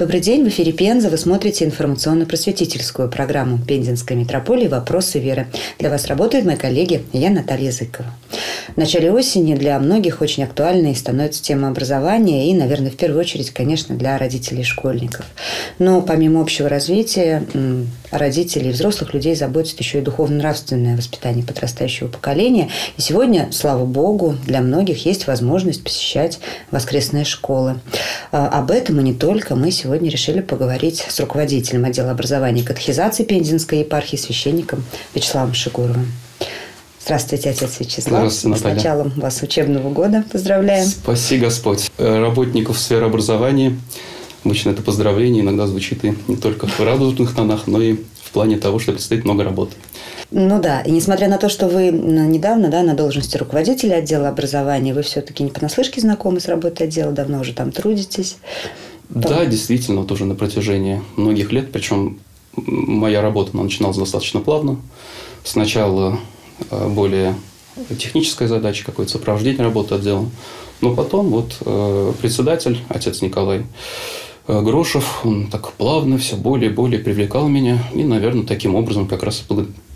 Добрый день, в эфире Пенза. Вы смотрите информационно-просветительскую программу Пензенской метрополии «Вопросы веры». Для вас работают мои коллеги, я Наталья Зыкова. В начале осени для многих очень актуальной становится тема образования и, наверное, в первую очередь, конечно, для родителей и школьников. Но помимо общего развития, родителей и взрослых людей заботит еще и духовно-нравственное воспитание подрастающего поколения. И сегодня, слава богу, для многих есть возможность посещать воскресные школы. Об этом и не только мы сегодня решили поговорить с руководителем отдела образования и катехизации Пензенской епархии, священником Вячеславом Шигуровым. Здравствуйте, отец Вячеслав. Здравствуйте, Наталья. С началом вас учебного года поздравляем. Спаси Господь. Работников сферы образования, обычно это поздравление иногда звучит и не только в радужных тонах, но и в плане того, что предстоит много работы. Ну да, и несмотря на то, что вы недавно на должности руководителя отдела образования, вы все-таки не понаслышке знакомы с работой отдела, давно уже там трудитесь. Да, действительно, тоже на протяжении многих лет, причем моя работа начиналась достаточно плавно. Сначала более техническая задача, какое-то сопровождение работы отделом, но потом вот председатель, отец Николай Грошев, он так плавно все более и более привлекал меня и, наверное, таким образом как раз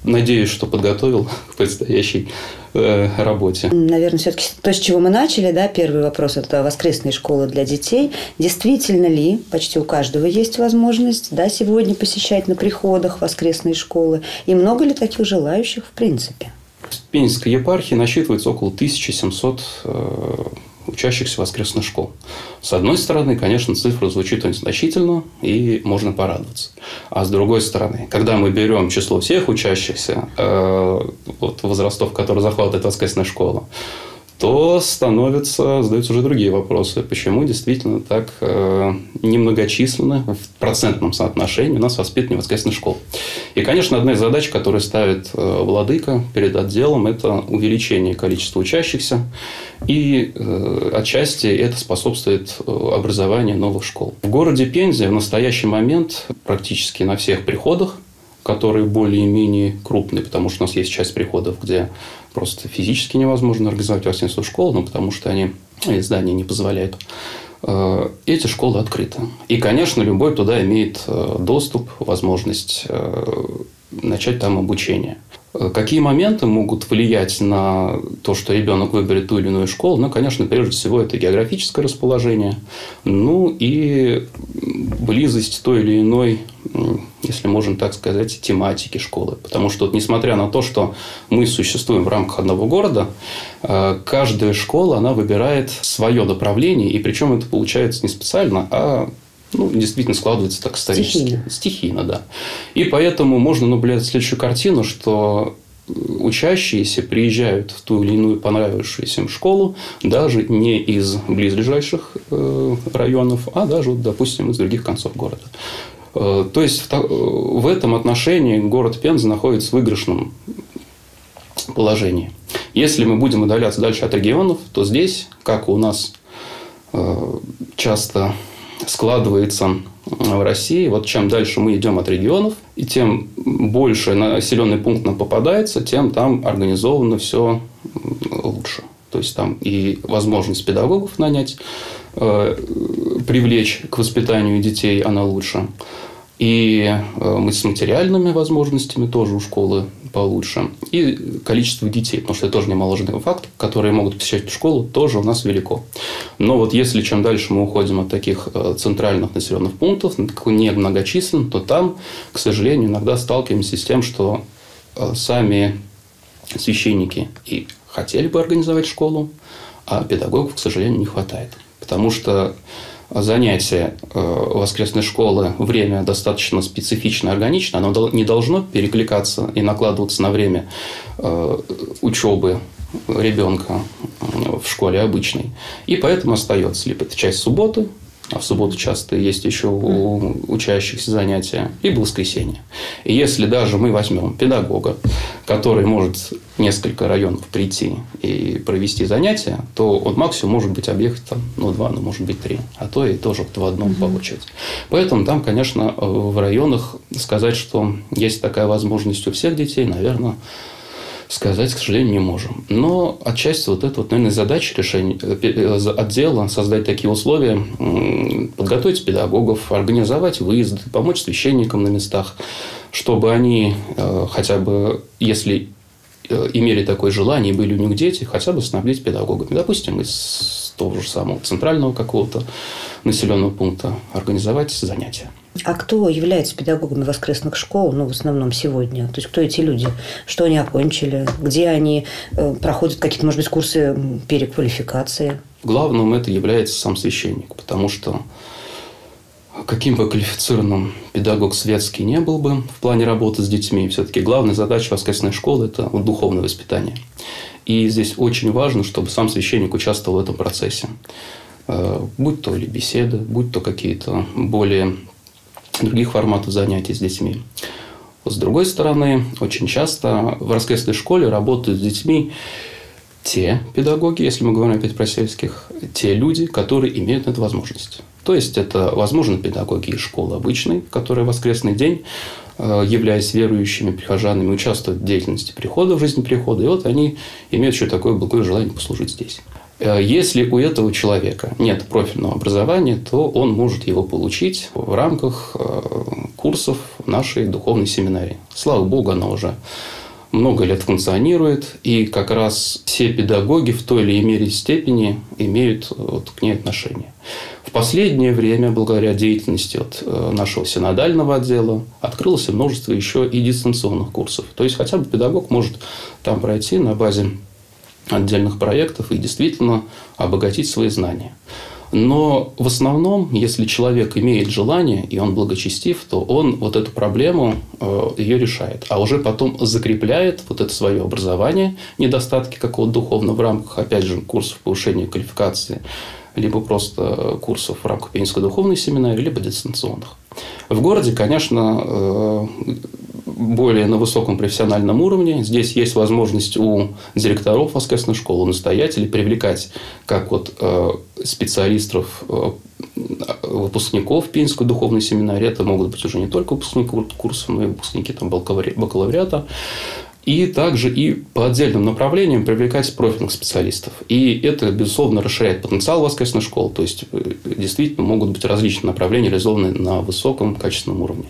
надеюсь, что подготовил к предстоящей работе. Наверное, все-таки то, с чего мы начали, да, первый вопрос – это воскресные школы для детей. Действительно ли почти у каждого есть возможность, да, сегодня посещать на приходах воскресные школы? И много ли таких желающих в принципе? В Пензенской епархии насчитывается около 1700 учащихся воскресных школ. С одной стороны, конечно, цифра звучит очень значительно, и можно порадоваться. А с другой стороны, когда мы берем число всех учащихся возрастов, которые захватывает воскресная школа, то задаются уже другие вопросы. Почему действительно так немногочисленно в процентном соотношении у нас воспитанники воскресных школ? И, конечно, одна из задач, которую ставит владыка перед отделом, это увеличение количества учащихся. И отчасти это способствует образованию новых школ. В городе Пензе в настоящий момент практически на всех приходах, которые более-менее крупные, потому что у нас есть часть приходов, где просто физически невозможно организовать воскресную школу, но потому что здания не позволяют. Эти школы открыты. И, конечно, любой туда имеет доступ, возможность начать там обучение. Какие моменты могут влиять на то, что ребенок выберет ту или иную школу? Ну, конечно, прежде всего, это географическое расположение, ну и близость той или иной, если можно так сказать, тематики школы. Потому что, несмотря на то, что мы существуем в рамках одного города, каждая школа, она выбирает свое направление, и причем это получается не специально, а действительно складывается так исторически. Стихийно, да. И поэтому можно наблюдать следующую картину, что учащиеся приезжают в ту или иную понравившуюся им школу даже не из близлежащих районов, а даже, допустим, из других концов города. То есть, в этом отношении город Пенза находится в выигрышном положении. Если мы будем удаляться дальше от регионов, то здесь, как у нас часто складывается в России, вот чем дальше мы идем от регионов, и тем больше населенный пункт нам попадается, тем там организовано все лучше. То есть, там и возможность педагогов нанять, привлечь к воспитанию детей, она лучше. И мы с материальными возможностями тоже у школы получше. И количество детей, потому что это тоже немаловажный факт, которые могут посещать школу, тоже у нас велико. Но вот если чем дальше мы уходим от таких центральных населенных пунктов, немногочисленных, то там, к сожалению, иногда сталкиваемся с тем, что сами священники и хотели бы организовать школу, а педагогов, к сожалению, не хватает. Потому что занятие воскресной школы, время достаточно специфично, органично, оно не должно перекликаться и накладываться на время учебы ребенка в школе обычной. И поэтому остается либо это часть субботы, а в субботу часто есть еще у учащихся занятия, либо воскресенье. И если даже мы возьмем педагога, который может несколько районов прийти и провести занятия, то он максимум может быть объехать там, 2, может быть 3, а то и тоже в одном получить. Поэтому там, конечно, в районах сказать, что есть такая возможность у всех детей, наверное, сказать, к сожалению, не можем. Но отчасти вот это, вот, наверное, задача решения отдела – создать такие условия, подготовить педагогов, организовать выезды, помочь священникам на местах, чтобы они хотя бы, если имели такое желание, были у них дети, хотя бы снабдить педагогами. Допустим, из того же самого центрального какого-то населенного пункта организовать занятия. А кто является педагогами воскресных школ, ну, в основном сегодня? То есть, кто эти люди? Что они окончили? Где они проходят какие-то, может быть, курсы переквалификации? Главным это является сам священник, потому что каким бы квалифицированным педагог светский не был бы в плане работы с детьми, все-таки главная задача воскресной школы – это духовное воспитание. И здесь очень важно, чтобы сам священник участвовал в этом процессе. Будь то или беседы, будь то какие-то более других форматов занятий с детьми. С другой стороны, очень часто в воскресной школе работают с детьми те педагоги, если мы говорим опять про сельских, те люди, которые имеют эту возможность. То есть, это, возможно, педагоги из школы обычной, которые в воскресный день, являясь верующими прихожанами, участвуют в деятельности прихода, в жизни прихода, и вот они имеют еще такое благое желание послужить здесь. Если у этого человека нет профильного образования, то он может его получить в рамках курсов нашей духовной семинарии. Слава Богу, она уже много лет функционирует, и как раз все педагоги в той или иной мере степени имеют вот к ней отношение. В последнее время, благодаря деятельности нашего синодального отдела, открылось множество еще и дистанционных курсов. То есть, хотя бы педагог может там пройти на базе отдельных проектов и действительно обогатить свои знания. Но в основном, если человек имеет желание, и он благочестив, то он вот эту проблему ее решает. А уже потом закрепляет вот это свое образование, недостатки какого-то духовного в рамках, опять же, курсов повышения квалификации, либо просто курсов в рамках Пензенской духовной семинарии, либо дистанционных. В городе, конечно, более на высоком профессиональном уровне. Здесь есть возможность у директоров воскресной школы, настоятелей привлекать как вот специалистов, выпускников Пинской духовной семинарии. Это могут быть уже не только выпускники курсов, но и выпускники там, бакалавриата. И также и по отдельным направлениям привлекать профильных специалистов. И это, безусловно, расширяет потенциал воскресной школы. То есть, действительно, могут быть различные направления, реализованные на высоком качественном уровне.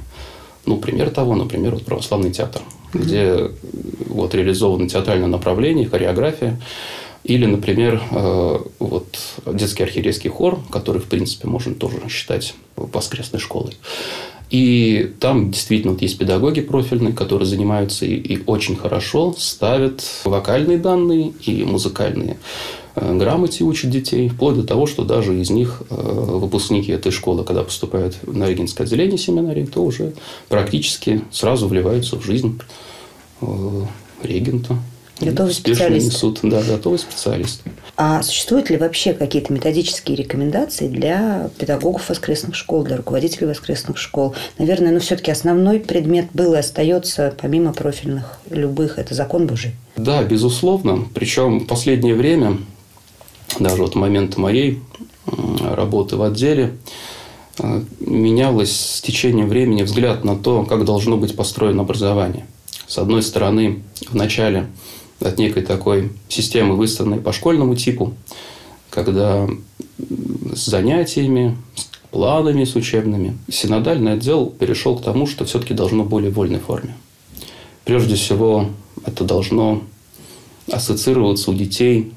Ну, пример того, например, вот православный театр, где вот реализовано театральное направление, хореография. Или, например, вот детский архиерейский хор, который, в принципе, можно тоже считать воскресной школой. И там действительно вот есть педагоги профильные, которые занимаются и очень хорошо ставят вокальные данные и музыкальные грамоте, учат детей, вплоть до того, что даже из них выпускники этой школы, когда поступают на регенское отделение семинарии, то уже практически сразу вливаются в жизнь регента. Готовый специалист. Да, готовый специалист. А существуют ли вообще какие-то методические рекомендации для педагогов воскресных школ, для руководителей воскресных школ? Наверное, но все-таки основной предмет был и остается, помимо профильных любых, это закон Божий. Да, безусловно. Причем в последнее время, даже вот в момент моей работы в отделе, менялось с течением времени взгляд на то, как должно быть построено образование. С одной стороны, в начале от некой такой системы, выстроенной по школьному типу, когда с занятиями, с планами, с учебными, синодальный отдел перешел к тому, что все-таки должно более вольной форме. Прежде всего, это должно ассоциироваться у детей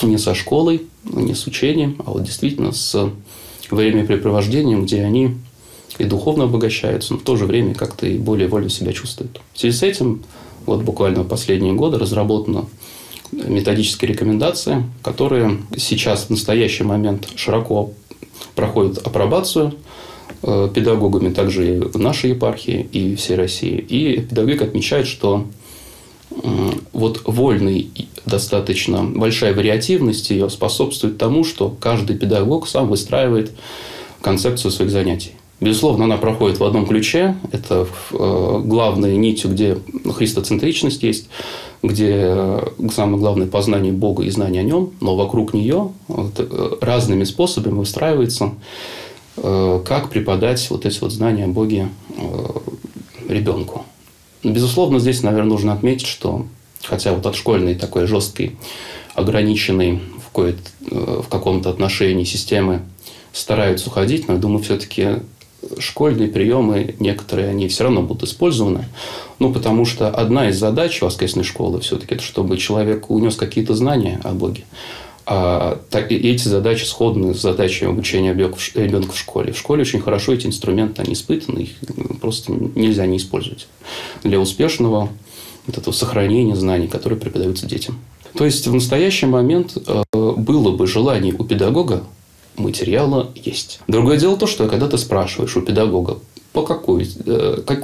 не со школой, не с учением, а вот действительно с времяпрепровождением, где они и духовно обогащаются, но в то же время как-то и более вольно себя чувствуют. В связи с этим вот буквально в последние годы разработаны методические рекомендации, которые сейчас в настоящий момент широко проходят апробацию педагогами, также и в нашей епархии, и всей России. И педагог отмечает, что вот вольный, достаточно большая вариативность ее способствует тому, что каждый педагог сам выстраивает концепцию своих занятий. Безусловно, она проходит в одном ключе. Это главная нить, где христоцентричность есть, где самое главное познание Бога и знание о Нем, но вокруг нее вот разными способами выстраивается, как преподать вот эти вот знания о Боге ребенку. Безусловно, здесь, наверное, нужно отметить, что хотя вот от школьной такой жесткой, ограниченной в каком-то отношении системы стараются уходить, но я думаю, все-таки школьные приемы некоторые, они все равно будут использованы. Ну, потому что одна из задач воскресной школы все-таки это чтобы человек унес какие-то знания о Боге. А эти задачи сходны с задачей обучения ребенка в школе. В школе очень хорошо эти инструменты, они испытаны, их просто нельзя не использовать для успешного вот этого сохранения знаний, которые преподаются детям. То есть, в настоящий момент было бы желание у педагога, материала есть. Другое дело то, что когда ты спрашиваешь у педагога, по какое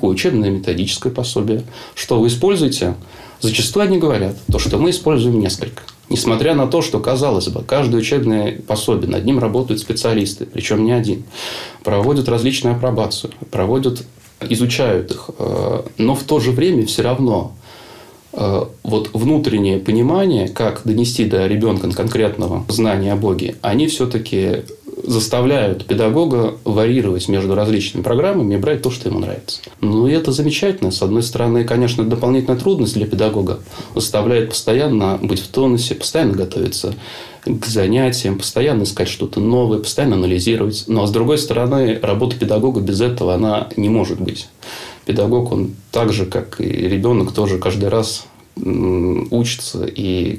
учебное методическое пособие, что вы используете, зачастую они говорят, то, что мы используем несколько. Несмотря на то, что, казалось бы, каждое учебное пособие, над ним работают специалисты, причем не один, проводят различную апробацию, изучают их, но в то же время все равно вот внутреннее понимание, как донести до ребенка конкретного знания о Боге, они все-таки заставляют педагога варьировать между различными программами и брать то, что ему нравится. Ну, и это замечательно. С одной стороны, конечно, дополнительная трудность для педагога заставляет постоянно быть в тонусе, постоянно готовиться к занятиям, постоянно искать что-то новое, постоянно анализировать. Но, с другой стороны, работа педагога без этого она не может быть. Педагог, он так же, как и ребенок, тоже каждый раз учится и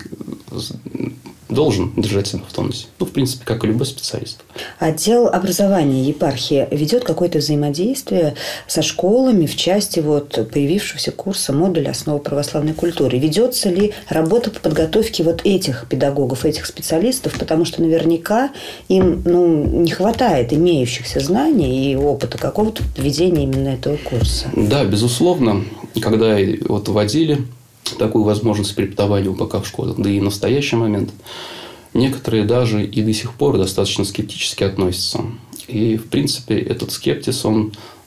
должен держать себя в тонусе. Ну, в принципе, как и любой специалист. Отдел образования епархии ведет какое-то взаимодействие со школами в части вот появившегося курса модуля «Основы православной культуры». Ведется ли работа по подготовке вот этих педагогов, этих специалистов? Потому что наверняка им не хватает имеющихся знаний и опыта какого-то ведения именно этого курса. Да, безусловно. Когда вот вводили такую возможность преподавания УПК в школах, да и в настоящий момент, некоторые даже и до сих пор достаточно скептически относятся. И, в принципе, этот скептиз,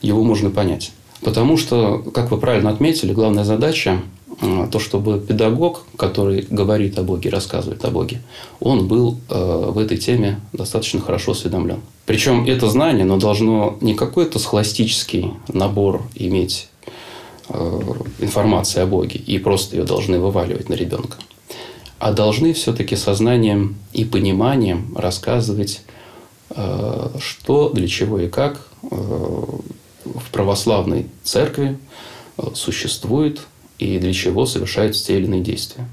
его можно понять. Потому что, как вы правильно отметили, главная задача – то, чтобы педагог, который говорит о Боге, рассказывает о Боге, он был в этой теме достаточно хорошо осведомлен. Причем это знание, оно должно не какой-то схоластический набор иметь информации о Боге и просто ее должны вываливать на ребенка, а должны все-таки сознанием и пониманием рассказывать, что, для чего и как в православной церкви существует и для чего совершаются те или иные действия.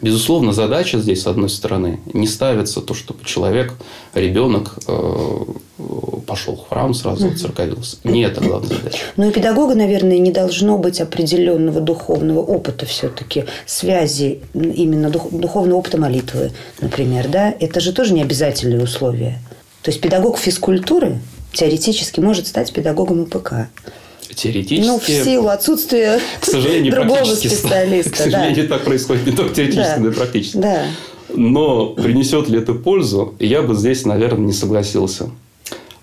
Безусловно, задача здесь, с одной стороны, не ставится то, чтобы человек, ребенок пошел в храм, сразу церковился. Не это главная задача. Ну и педагога, наверное, не должно быть определенного духовного опыта все-таки, связи именно духовного опыта молитвы, например. Да? Это же тоже не обязательные условия. То есть педагог физкультуры теоретически может стать педагогом УПК. Теоретически. Ну, в силу отсутствия другого специалиста. К сожалению, так происходит не только теоретически, но и практически. Да. Но принесет ли это пользу, я бы здесь, наверное, не согласился.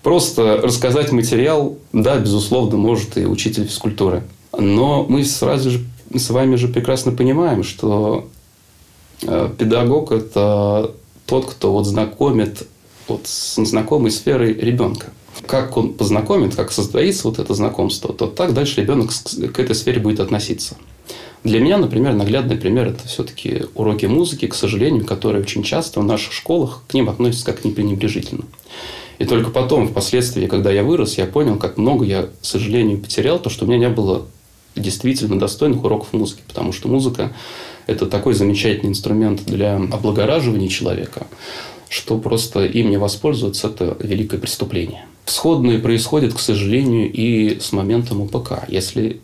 Просто рассказать материал, да, безусловно, может и учитель физкультуры. Но мы сразу же с вами же прекрасно понимаем, что педагог – это тот, кто вот знакомит с незнакомой сферой ребенка. Как он познакомит, как состоится вот это знакомство, то так дальше ребенок к этой сфере будет относиться. Для меня, например, наглядный пример – это все-таки уроки музыки, к сожалению, которые очень часто в наших школах к ним относятся как пренебрежительно. И только потом, впоследствии, когда я вырос, я понял, как много я, к сожалению, потерял, то, что у меня не было действительно достойных уроков музыки, потому что музыка – это такой замечательный инструмент для облагораживания человека, что просто им не воспользоваться – это великое преступление. Сходное происходит, к сожалению, и с моментом УПК. Если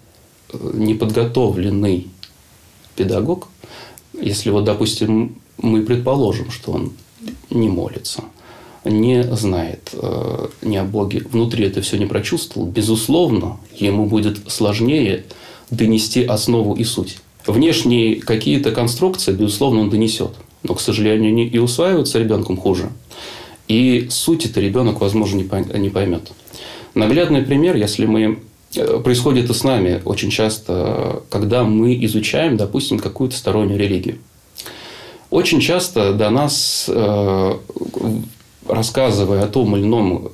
неподготовленный педагог, если вот, допустим, мы предположим, что он не молится, не знает ни о Боге, внутри это все не прочувствовал, безусловно, ему будет сложнее донести основу и суть. Внешние какие-то конструкции, безусловно, он донесет, но, к сожалению, они и усваиваются ребенком хуже. И суть это ребенок, возможно, не поймет. Наглядный пример, если мы... Происходит это с нами очень часто, когда мы изучаем, допустим, какую-то стороннюю религию. Очень часто до нас рассказывая о том или ином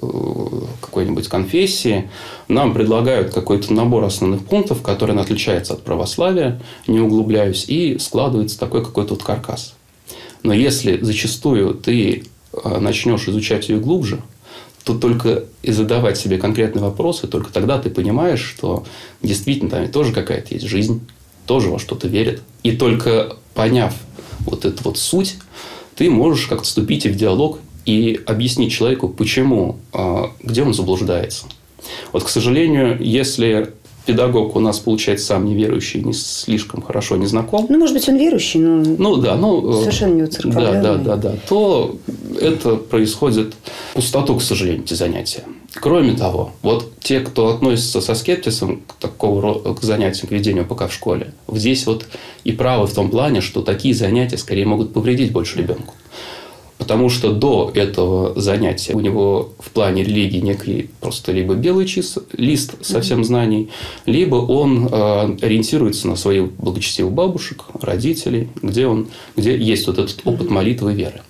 какой-нибудь конфессии, нам предлагают какой-то набор основных пунктов, который отличается от православия, не углубляюсь, и складывается такой какой-то вот каркас. Но если зачастую ты начнешь изучать ее глубже, то только и задавать себе конкретные вопросы, только тогда ты понимаешь, что действительно там тоже какая-то есть жизнь, тоже во что-то верит. И только поняв вот эту вот суть, ты можешь как-то вступить и в диалог и объяснить человеку, почему, где он заблуждается. Вот, к сожалению, если педагог у нас, получается, сам неверующий, не слишком хорошо не знаком. Ну, может быть, он верующий, но совершенно не уцерковленный. Да. То это происходит пустоту, к сожалению, эти занятия. Кроме того, вот те, кто относится со скептисом к занятиям, к ведению ПК в школе, здесь вот и правы в том плане, что такие занятия скорее могут повредить больше ребенку. Потому что до этого занятия у него в плане религии некий просто либо белый лист совсем знаний, либо он ориентируется на своих благочестивых бабушек, родителей, где есть вот этот опыт молитвы и веры.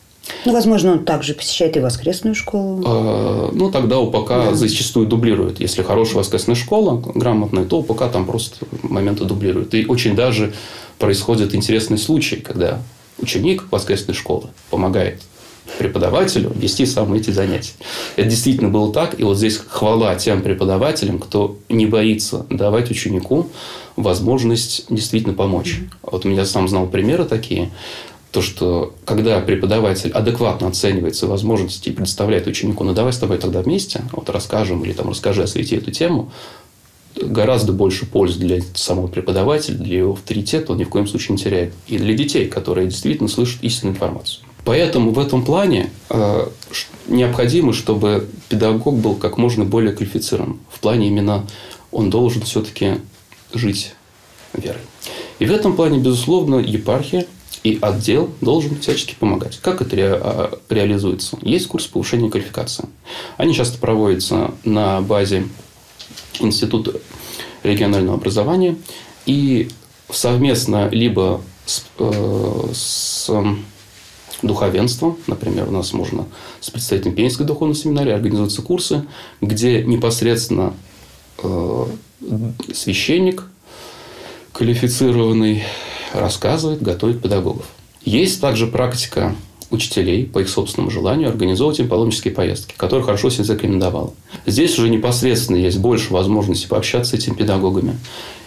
Ну, возможно, он также посещает и воскресную школу. Тогда ОПК зачастую дублирует. Если хорошая воскресная школа, грамотная, то ОПК там просто моменты дублирует. И очень даже происходит интересный случай, когда ученик воскресной школы помогает преподавателю вести сам эти занятия. Это действительно было так. И вот здесь хвала тем преподавателям, кто не боится давать ученику возможность действительно помочь. Вот у меня сам знал примеры такие, то, что когда преподаватель адекватно оценивает свои возможности и представляет ученику, давай с тобой тогда вместе, расскажем или расскажи, освети эту тему, гораздо больше пользы для самого преподавателя, для его авторитета он ни в коем случае не теряет. И для детей, которые действительно слышат истинную информацию. Поэтому в этом плане необходимо, чтобы педагог был как можно более квалифицирован. В плане именно он должен все-таки жить верой. И в этом плане, безусловно, епархия и отдел должен всячески помогать. Как это реализуется? Есть курс повышения квалификации. Они часто проводятся на базе Института регионального образования. И совместно либо с духовенством, например, у нас можно с представителем Пензенской духовной семинарии организуются курсы, где непосредственно священник квалифицированный рассказывает, готовит педагогов. Есть также практика учителей по их собственному желанию организовывать им паломнические поездки, которые хорошо себя зарекомендовал. Здесь уже непосредственно есть больше возможности пообщаться с этими педагогами.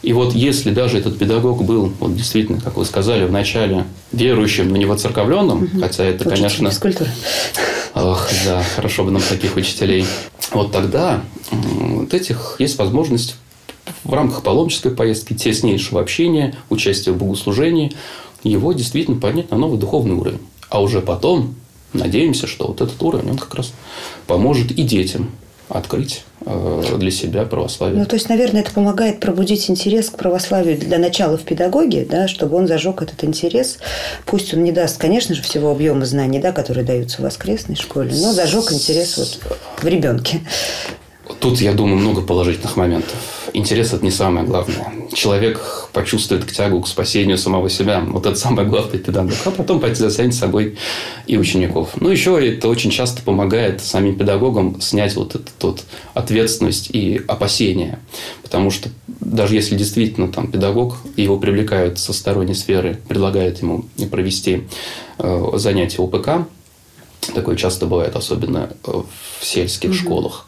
И вот если даже этот педагог был, вот действительно, как вы сказали, вначале верующим, но не воцерковленным, хотя это, учитель, конечно... физкультура. Ох, да, хорошо бы нам таких учителей. Вот тогда вот этих есть возможность в рамках паломнической поездки, теснейшего общения, участия в богослужении, его действительно поднять на новый духовный уровень. А уже потом, надеемся, что вот этот уровень, он как раз поможет и детям открыть для себя православие. Ну, то есть, наверное, это помогает пробудить интерес к православию для начала в педагоге, да, чтобы он зажег этот интерес. Пусть он не даст, конечно же, всего объема знаний, да, которые даются в воскресной школе, но зажег интерес вот в ребенке. Тут, я думаю, много положительных моментов. Интерес – это не самое главное. Человек почувствует тягу к спасению самого себя. Вот это самое главное педагог. А потом затянет с собой и учеников. Еще это очень часто помогает самим педагогам снять вот эту ответственность и опасения. Потому что даже если действительно педагог, его привлекают со сторонней сферы, предлагают ему провести занятия ОПК, такое часто бывает, особенно в сельских школах,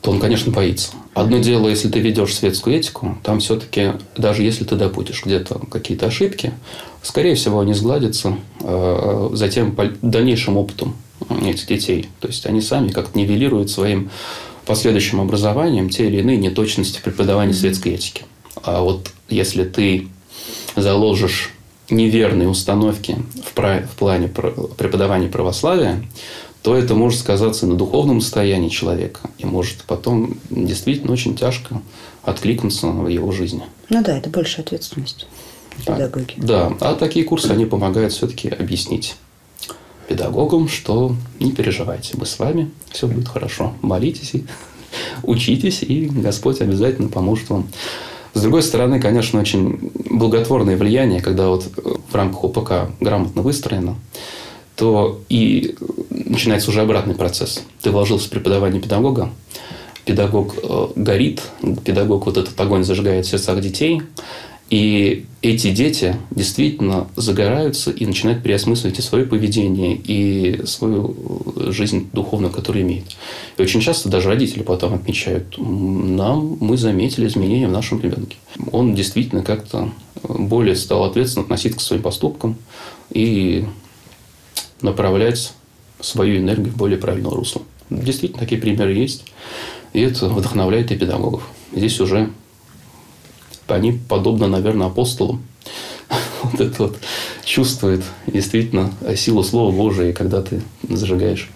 то он, конечно, боится. Одно дело, если ты ведешь светскую этику, там все-таки, даже если ты допустишь где-то какие-то ошибки, скорее всего, они сгладятся затем дальнейшим опытом этих детей. То есть, они сами как-то нивелируют своим последующим образованием те или иные неточности преподавания светской этики. А вот если ты заложишь неверные установки в плане преподавания православия, то это может сказаться на духовном состоянии человека и может потом действительно очень тяжко откликнуться в его жизни. Это больше ответственность педагоги. А такие курсы, они помогают все-таки объяснить педагогам, что не переживайте, мы с вами, все будет хорошо, молитесь и учитесь, и Господь обязательно поможет вам. С другой стороны, конечно, очень благотворное влияние, когда вот в рамках ОПК грамотно выстроено, то и начинается уже обратный процесс. Ты вложился в преподавание педагога, педагог горит, педагог вот этот огонь зажигает в сердцах детей, и эти дети действительно загораются и начинают переосмысливать и свое поведение, и свою жизнь духовную, которую имеют. И очень часто даже родители потом отмечают, мы заметили изменения в нашем ребенке. Он действительно как-то более стал ответственно относиться к своим поступкам и направлять свою энергию в более правильное русло. Действительно, такие примеры есть, и это вдохновляет и педагогов. Здесь уже они, подобно, наверное, апостолам, вот это вот чувствует действительно силу Слова Божия, когда ты зажигаешь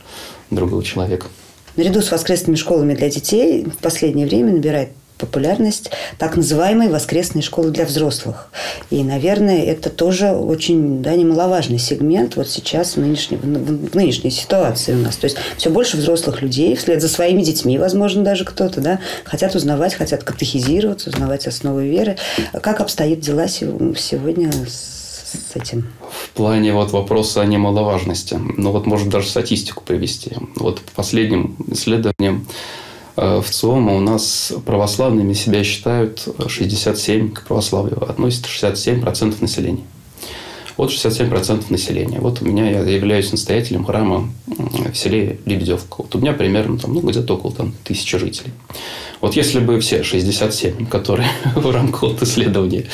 другого человека. Наряду с воскресными школами для детей в последнее время набирает популярность так называемой воскресной школы для взрослых. И, наверное, это тоже очень немаловажный сегмент вот сейчас в нынешней ситуации у нас. То есть все больше взрослых людей вслед за своими детьми, возможно, даже кто-то, хотят узнавать, хотят катехизироваться, узнавать основы веры. Как обстоят дела сегодня с этим? В плане вопроса о немаловажности. Может, даже статистику привести. По последним исследованиям в ЦИОМ у нас православными себя считают 67%, к православию относится 67% населения. 67% населения. У меня, я являюсь настоятелем храма в селе Лебедевка. У меня примерно где-то около 1000 жителей. Если бы все 67, которые в рамках исследования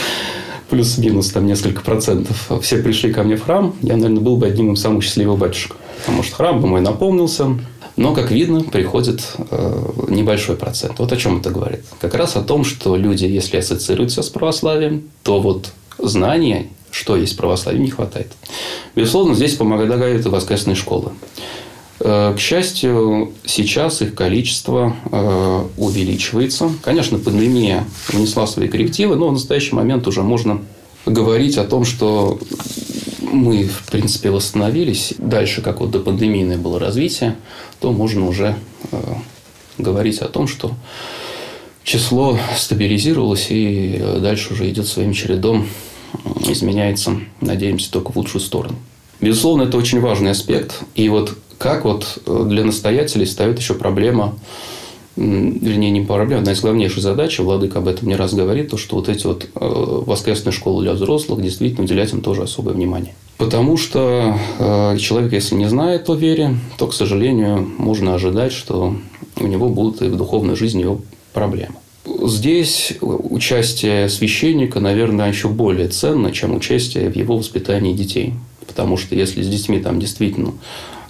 плюс-минус несколько процентов, все пришли ко мне в храм, я, наверное, был бы одним из самых счастливых батюшек. Потому что храм бы мой напомнился. Но, как видно, приходит небольшой процент. О чем это говорит? Как раз о том, что люди, если ассоциируются с православием, то знания, что есть православие, не хватает. Безусловно, здесь помогают и воскресные школы. К счастью, сейчас их количество увеличивается. Конечно, пандемия внесла свои коррективы, но в настоящий момент уже можно говорить о том, что мы, в принципе, восстановились. Дальше, как до пандемийное было развитие, то можно уже говорить о том, что число стабилизировалось и дальше уже идет своим чередом, изменяется, надеемся, только в лучшую сторону. Безусловно, это очень важный аспект. И для настоятелей встает еще проблема, вернее, не проблема, одна из главнейших задач, владыка об этом не раз говорит, то, что эти воскресные школы для взрослых, действительно уделять им тоже особое внимание. Потому что человек, если не знает о вере, то, к сожалению, можно ожидать, что у него будут и в духовной жизни его проблемы. Здесь участие священника, наверное, еще более ценно, чем участие в его воспитании детей. Потому что если с детьми действительно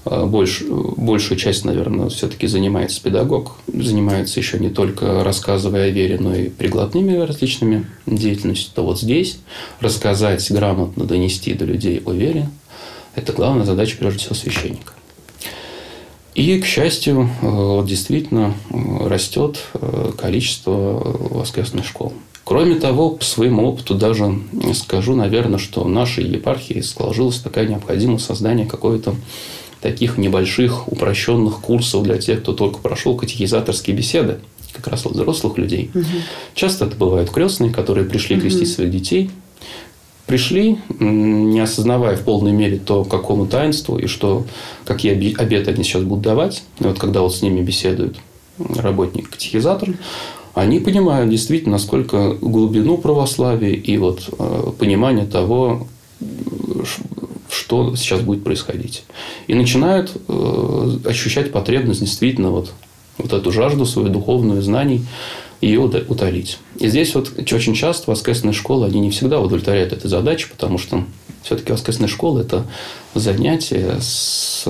большую часть, наверное, все-таки занимается педагог. Занимается еще не только рассказывая о вере, но и прикладными различными деятельностями. То здесь рассказать грамотно, донести до людей о вере – это главная задача, прежде всего, священника. И, к счастью, действительно растет количество воскресных школ. Кроме того, по своему опыту даже скажу, наверное, что в нашей епархии сложилась такая необходимость создания какой-то таких небольших упрощенных курсов для тех, кто только прошел катехизаторские беседы, как раз взрослых людей. Угу. Часто это бывают крестные, которые пришли крестить своих детей. Пришли, не осознавая в полной мере то, к какому таинству и какие обеты они сейчас будут давать. И когда с ними беседует работник-катехизатор, они понимают действительно, насколько глубину православия и понимание того, что сейчас будет происходить. И начинают ощущать потребность действительно эту жажду свою духовную знаний ее утолить. И здесь очень часто воскресные школы, они не всегда удовлетворяют этой задаче, потому что все-таки воскресные школы – это занятия с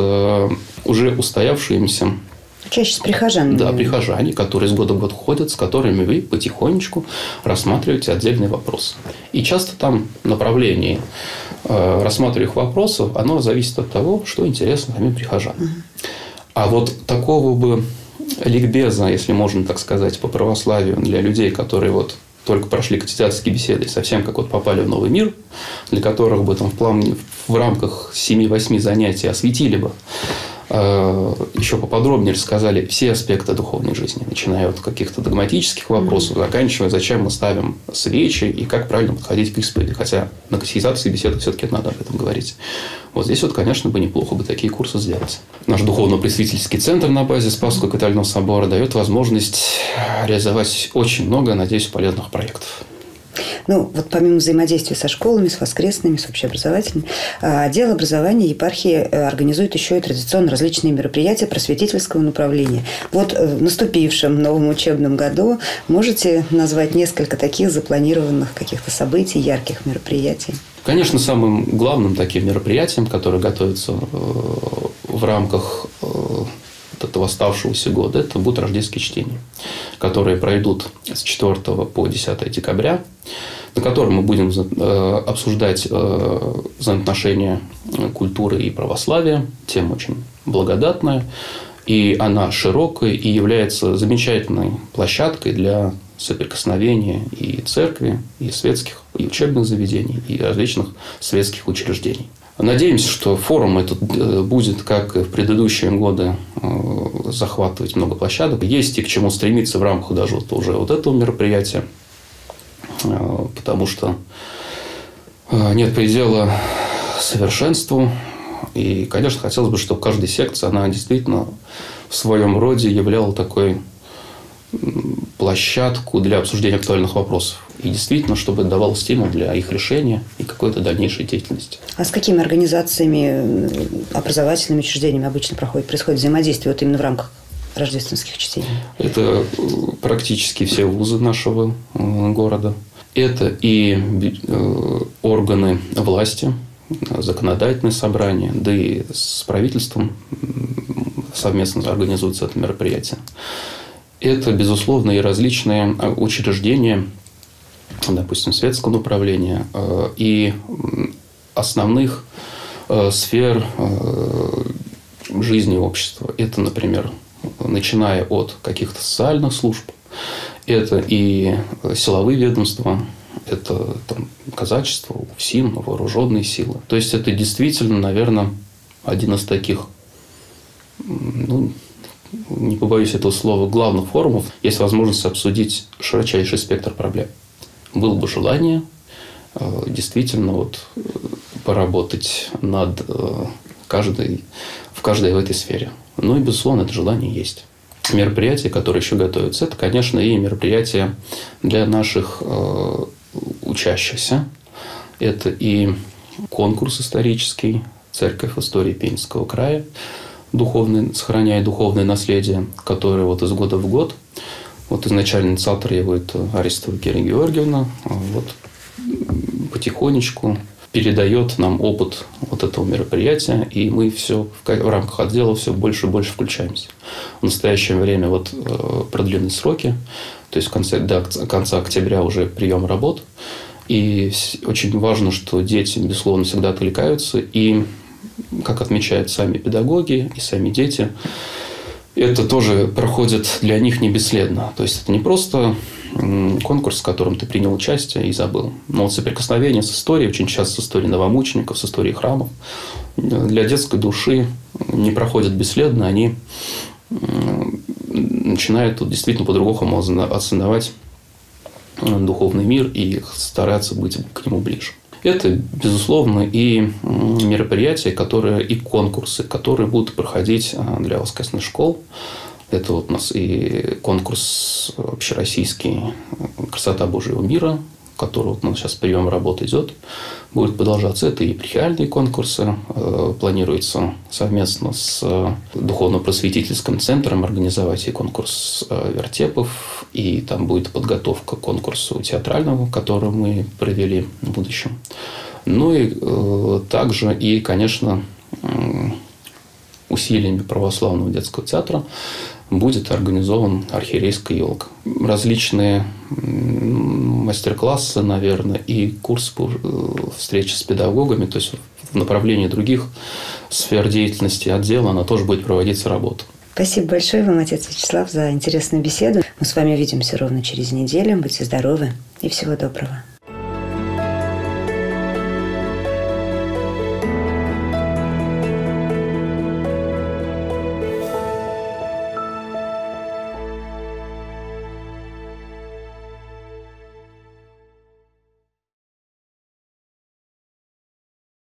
уже устоявшимися. Чаще с прихожанами. Да, прихожане, которые с года в год ходят, с которыми вы потихонечку рассматриваете отдельные вопросы. И часто направление рассматриваемых вопросов, оно зависит от того, что интересно самим прихожанам. А такого бы ликбеза, если можно так сказать, по православию для людей, которые только прошли катехизаторские беседы и совсем попали в новый мир, для которых бы в рамках 7-8 занятий осветили бы еще поподробнее рассказали все аспекты духовной жизни, начиная от каких-то догматических вопросов, заканчивая, зачем мы ставим свечи и как правильно подходить к исповеди. Хотя на катехизации беседы все-таки надо об этом говорить. Вот здесь, вот, конечно, бы неплохо бы такие курсы сделать. Наш Духовно-Просветительский Центр на базе Спасского кафедрального собора дает возможность реализовать очень много, надеюсь, полезных проектов. Ну, вот помимо взаимодействия со школами, с воскресными, с общеобразовательными, отдел образования епархии организует еще и традиционно различные мероприятия просветительского направления. Вот в наступившем новом учебном году можете назвать несколько таких запланированных каких-то событий, ярких мероприятий? Конечно, самым главным таким мероприятием, которое готовится в рамках этого оставшегося года, это будут рождественские чтения, которые пройдут с 4 по 10 декабря, на котором мы будем обсуждать взаимоотношения культуры и православия. Тема очень благодатная, и она широкая, и является замечательной площадкой для соприкосновения и церкви, и светских, и учебных заведений, и различных светских учреждений. Надеемся, что форум этот будет, как и в предыдущие годы, захватывать много площадок. Есть и к чему стремиться в рамках даже вот уже вот этого мероприятия, потому что нет предела совершенству. И, конечно, хотелось бы, чтобы каждая секция, она действительно в своем роде являла такой площадку для обсуждения актуальных вопросов. И действительно, чтобы это давало стимул для их решения и какой-то дальнейшей деятельности. А с какими организациями, образовательными учреждениями обычно происходит взаимодействие вот именно в рамках рождественских чтений? Это практически все вузы нашего города. Это и органы власти, законодательное собрание, да и с правительством совместно организуется это мероприятие. Это, безусловно, и различные учреждения, допустим, светского направления и основных сфер жизни общества. Это, например, начиная от каких-то социальных служб, это и силовые ведомства, это там, казачество, УФСИН, вооруженные силы. То есть, это действительно, наверное, один из таких, ну, не побоюсь этого слова, главных форумов, есть возможность обсудить широчайший спектр проблем. Было бы желание действительно вот поработать над в каждой в этой сфере. Ну и, безусловно, это желание есть. Мероприятия, которые еще готовятся, это, конечно, и мероприятия для наших учащихся. Это и конкурс исторический «Церковь в истории Пензенского края», духовный, сохраняя духовное наследие, которое вот из года в год. Вот изначально инициатор его это Аристова Керия Георгиевна. Вот потихонечку передает нам опыт вот этого мероприятия, и мы все в рамках отдела все больше и больше включаемся. В настоящее время вот продлены сроки, то есть до конца октября уже прием работ. И очень важно, что дети, безусловно, всегда откликаются, и как отмечают сами педагоги и сами дети, это тоже проходит для них не бесследно. То есть, это не просто конкурс, в котором ты принял участие и забыл. Но вот соприкосновение с историей, очень часто с историей новомучеников, с историей храмов, для детской души не проходят бесследно. Они начинают тут действительно по-другому оценивать духовный мир и стараться быть к нему ближе. Это, безусловно, и мероприятия, которые, и конкурсы, которые будут проходить для воскресных школ. Это вот у нас и конкурс общероссийский «Красота Божьего мира», который вот у нас сейчас прием работ идет, будет продолжаться. Это и епархиальные конкурсы. Планируется совместно с Духовно-Просветительским Центром организовать и конкурс вертепов, и там будет подготовка к конкурсу театральному, который мы провели в будущем. Ну и также, и, конечно, усилиями православного детского театра будет организован архиерейская елка. Различные мастер-классы, наверное, и курс по встрече с педагогами, то есть в направлении других сфер деятельности отдела, она тоже будет проводиться работа. Спасибо большое вам, отец Вячеслав, за интересную беседу. Мы с вами увидимся ровно через неделю. Будьте здоровы и всего доброго.